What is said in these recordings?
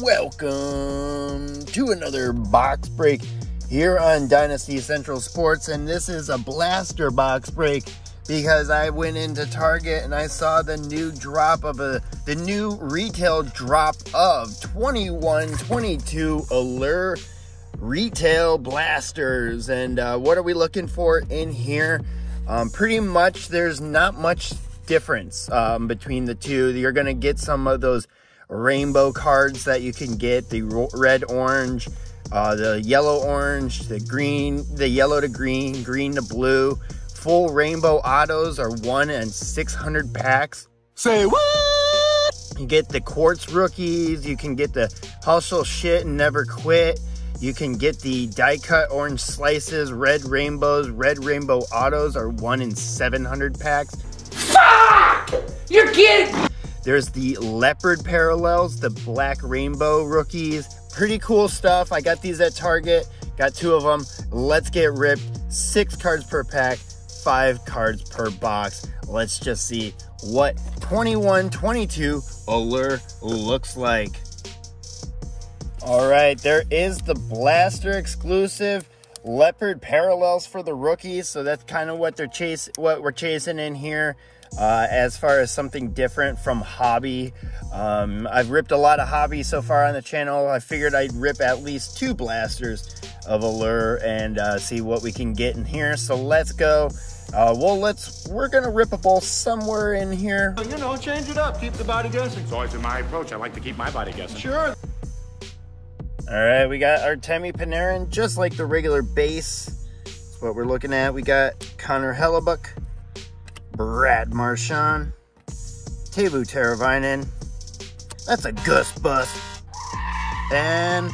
Welcome to another box break here on Dynasty Central Sports, and this is a blaster box break because I went into Target and I saw the new drop of the new retail drop of 21-22 Allure retail blasters. And what are we looking for in here? Pretty much there's not much difference between the two. You're going to get some of those rainbow cards that you can get, the red orange, the yellow orange, the green, the yellow to green, green to blue. Full rainbow autos are 1 in 600 packs. Say what? You get the quartz rookies, you can get the hustle shit and never quit, you can get the die cut orange slices, red rainbows. Red rainbow autos are 1 in 700 packs. Fuck! You're kidding. There's the leopard parallels, the black rainbow rookies. Pretty cool stuff. I got these at Target. Got 2 of them. Let's get ripped. 6 cards per pack, 5 cards per box. Let's just see what 21-22 Allure looks like. All right, there is the blaster exclusive leopard parallels for the rookies. So that's kind of what we're chasing in here. As far as something different from hobby. I've ripped a lot of hobby so far on the channel. I figured I'd rip at least 2 blasters of Allure and see what we can get in here. So let's go. We're gonna rip a bowl somewhere in here. You know, change it up, keep the body guessing. It's always been my approach. I like to keep my body guessing. Sure. All right, we got our Temi Panarin, just like the regular base. That's what we're looking at. We got Connor Hellebuyck, Brad Marchand, Teuvo Teravainen. That's a Gus bust. And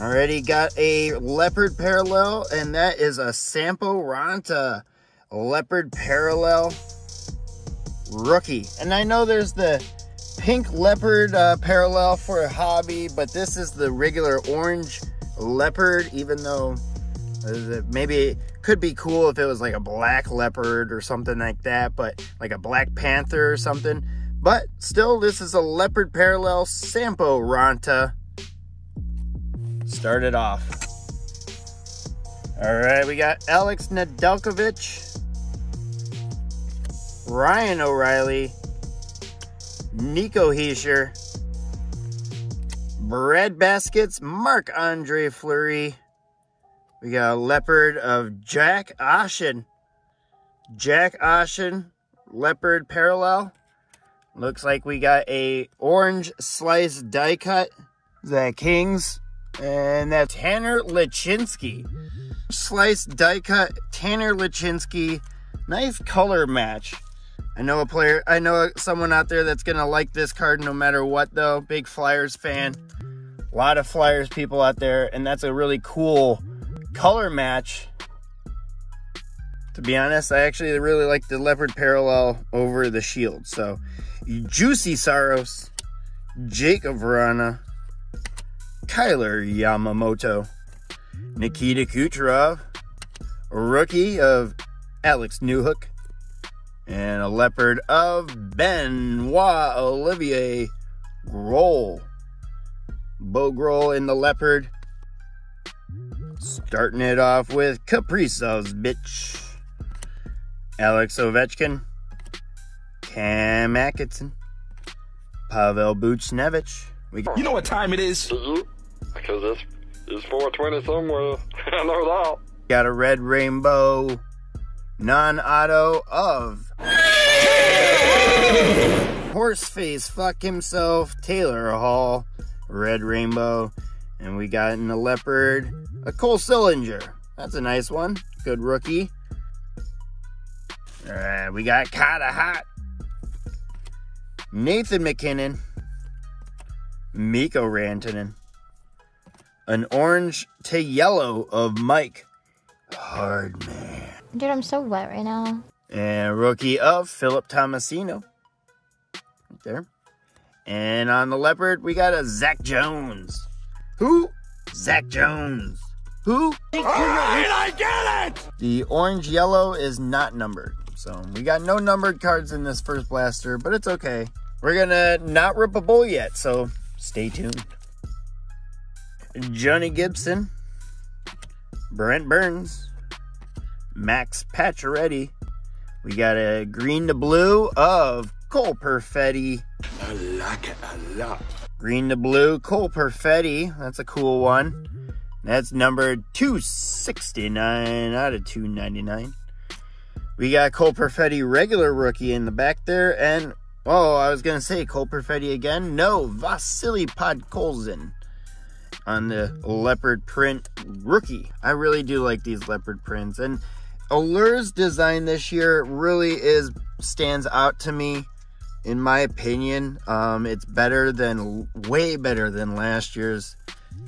already got a leopard parallel, and that is a Sampo Ranta leopard parallel rookie. And I know there's the pink leopard parallel for a hobby, but this is the regular orange leopard, even though maybe could be cool if it was like a black leopard or something like that, but like a black panther or something. But still, this is a leopard parallel Sampo Ranta. Start it off. All right, we got Alex Nedeljkovic, Ryan O'Reilly, Nico Hischier, Bread Baskets, Marc-Andre Fleury. We got a leopard of Jack Oshin. Jack Oshin, leopard parallel. Looks like we got a orange slice die cut. The Kings. And that's Tanner Laczynski. Slice die cut, Tanner Laczynski. Nice color match. I know someone out there that's gonna like this card no matter what though. Big Flyers fan. A lot of Flyers people out there, and that's a really cool color match. To be honest, I actually really like the leopard parallel over the shield. So Juuse Saros, Jacob Rana, Kailer Yamamoto, Nikita Kucherov, a rookie of Alex Newhook, and a leopard of Benoit-Olivier Groulx. Bo Groulx in the leopard. Starting it off with Kaprizov's bitch. Alex Ovechkin. Cam Atkinson. Pavel Buchnevich. You know what time it is? Because it's 4:20 somewhere. I know that. Got a red rainbow non-auto of Horseface Fuck Himself, Taylor Hall. Red rainbow. And we got in the leopard a Cole Sillinger. That's a nice one. Good rookie. All right, we got Kata Hot. Nathan McKinnon. Mikko Rantanen. An orange to yellow of Mike Hardman. Dude, I'm so wet right now. And rookie of Philip Tomasino. Right there. And on the leopard, we got a Zach Jones. Who? Zach Jones. Who? Alright, I get it! The orange yellow is not numbered. So we got no numbered cards in this first blaster, but it's okay. We're going to not rip a bull yet, so stay tuned. Johnny Gibson, Brent Burns, Max Pacioretty. We got a green to blue of Cole Perfetti. I like it a lot. Green to blue, Cole Perfetti. That's a cool one. That's number 269 out of 299. We got Cole Perfetti regular rookie in the back there. And, oh, I was going to say Cole Perfetti again. No, Vasily Podkolzin on the leopard print rookie. I really do like these leopard prints. And Allure's design this year really stands out to me, in my opinion. It's way better than last year's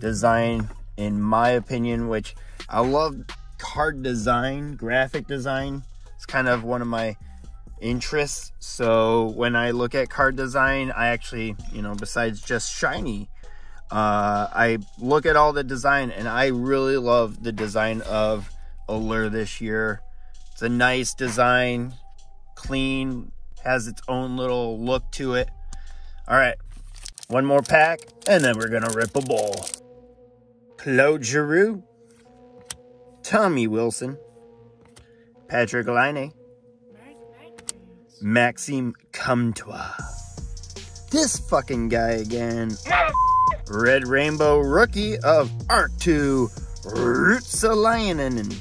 design, in my opinion, which I love card design, graphic design. It's kind of one of my interests. So when I look at card design, I actually, besides just shiny, I look at all the design, and I really love the design of Allure this year. It's a nice design, clean, has its own little look to it. All right, one more pack, and then we're gonna rip a bowl. Claude Giroux, Tommy Wilson, Patrick Laine, Maxime Comtois. This fucking guy again. Red Rainbow rookie of Art 2 Rootsalainen.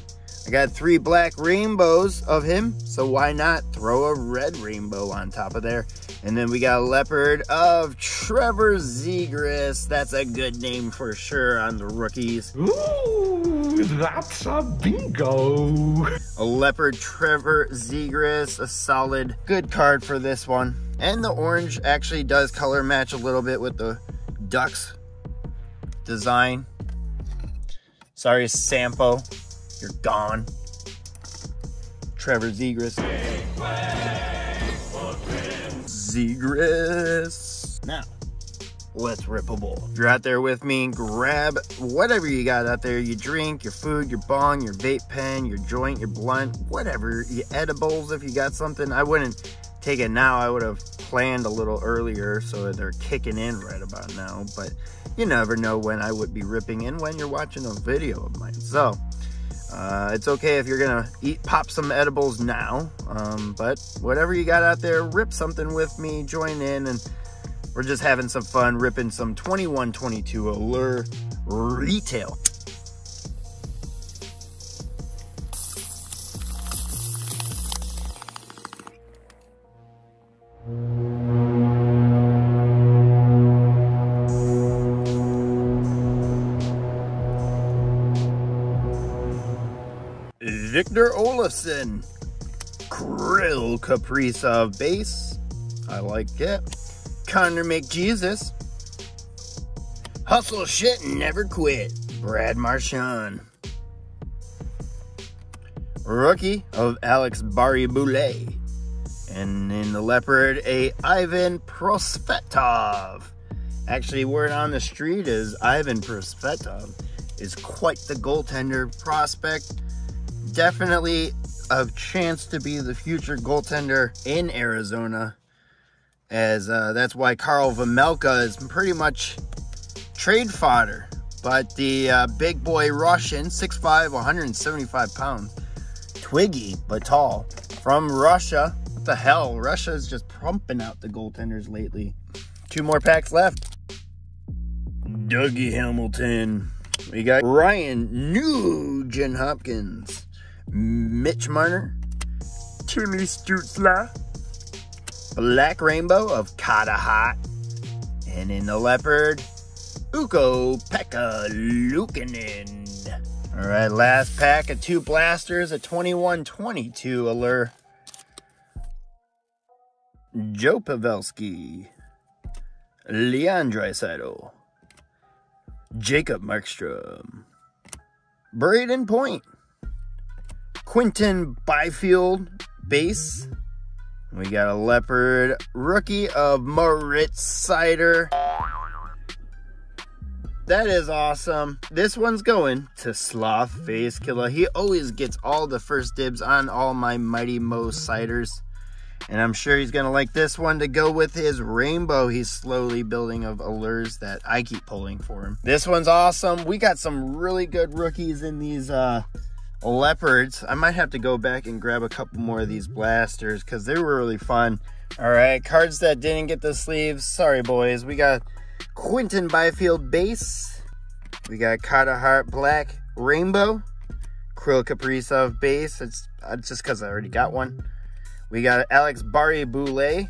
I got 3 black rainbows of him, so why not throw a red rainbow on top of there? And then we got a leopard of Trevor Zegras. That's a good name for sure on the rookies. Ooh, that's a bingo. A leopard Trevor Zegras, a solid, good card for this one. And the orange actually does color match a little bit with the Ducks design. Sorry, Sampo, you're gone. Trevor Zegras. Zegras. Now, let's rip a bowl. If you're out there with me, grab whatever you got out there. Your drink, your food, your bong, your vape pen, your joint, your blunt, whatever. Your edibles, if you got something. I wouldn't take it now. I would have planned a little earlier, so they're kicking in right about now, but you never know when I would be ripping in when you're watching a video of mine. So it's okay if you're gonna pop some edibles now, but whatever you got out there, rip something with me, join in, and we're just having some fun ripping some 21-22 Allure retail. Victor Olofsson, Kirill Kaprizov base, I like it. Connor McJesus, hustle shit and never quit, Brad Marchand. Rookie of Alex Barre-Boulet, and in the leopard, a Ivan Prosvetov. Actually, word on the street is Ivan Prosvetov is quite the goaltender prospect. Definitely a chance to be the future goaltender in Arizona, as that's why Carl Vemelka is pretty much trade fodder. But the big boy Russian, 6'5", 175 pounds, twiggy but tall, from Russia. What the hell? Russia is just pumping out the goaltenders lately. 2 more packs left. Dougie Hamilton. We got Ryan Nugent-Hopkins. Mitch Marner, Timmy Stutzla, black rainbow of Katahat, and in the leopard, Ukko-Pekka Luukkonen. All right, last pack of 2 blasters, a 21-22 Allure. Joe Pavelski, Leon Draisaitl, Jacob Markstrom, Braden Point, Quinton Byfield base. We got a leopard rookie of Moritz Sider. That is awesome. This one's going to Sloth Face Killer. He always gets all the first dibs on all my Mighty Mo Siders. And I'm sure he's going to like this one to go with his rainbow he's slowly building of Allures that I keep pulling for him. This one's awesome. We got some really good rookies in these leopards. I might have to go back and grab a couple more of these blasters because they were really fun. All right, cards that didn't get the sleeves. Sorry, boys. We got Quinton Byfield base. We got Carter Hart black rainbow. Kirill Kaprizov base. It's just because I already got one. We got Alex Barre-Boulet,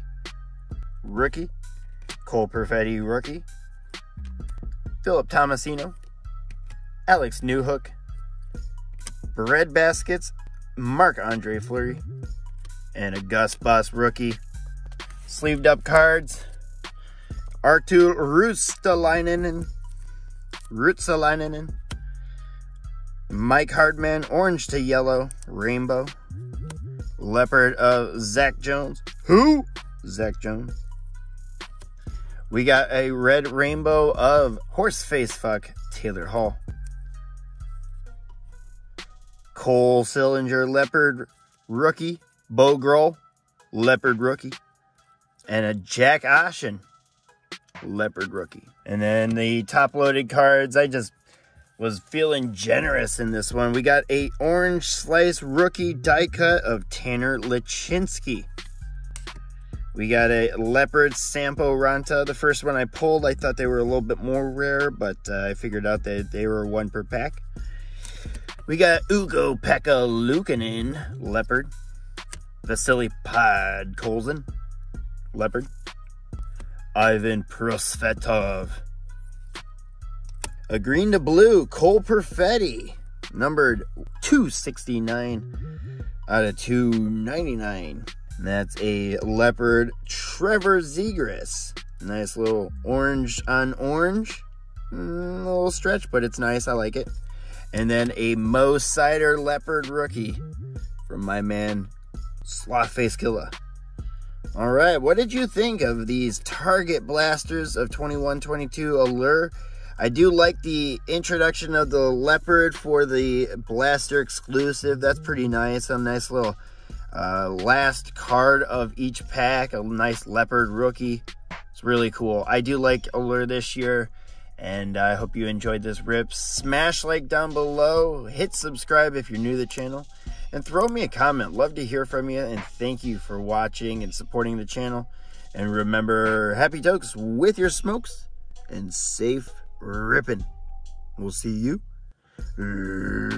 rookie. Cole Perfetti, rookie. Philip Tomasino. Alex Newhook. Bread Baskets, Marc-Andre Fleury. And a Gus Bus rookie. Sleeved up cards. Art 2 Rootsalainen. Mike Hardman, orange to yellow, rainbow. Leopard of Zach Jones. Who? Zach Jones. We got a red rainbow of horsefacefuck Taylor Hall. Cole Sillinger, leopard rookie. Bo Grohl, leopard rookie. And a Jack Oshin, leopard rookie. And then the top loaded cards, I just was feeling generous in this one. We got a orange slice rookie die cut of Tanner Laczynski. We got a leopard Sampo Ranta. The first one I pulled, I thought they were a little bit more rare, but I figured out that they were one per pack. We got Ukko-Pekka Luukkonen, leopard. Vasily Podkolzin, leopard. Ivan Prosvetov. A green to blue, Cole Perfetti, numbered 269 out of 299. And that's a leopard, Trevor Zegras. Nice little orange on orange. A little stretch, but it's nice. I like it. And then a Mo Sider leopard rookie from my man, Slotface Killa. All right, what did you think of these Target Blasters of 21-22 Allure? I do like the introduction of the leopard for the blaster exclusive. That's pretty nice. A nice little last card of each pack. A nice leopard rookie. It's really cool. I do like Allure this year, and I hope you enjoyed this rip. Smash like down below. Hit subscribe if you're new to the channel. And throw me a comment. Love to hear from you. And thank you for watching and supporting the channel. And remember, happy tokes with your smokes and safe ripping. We'll see you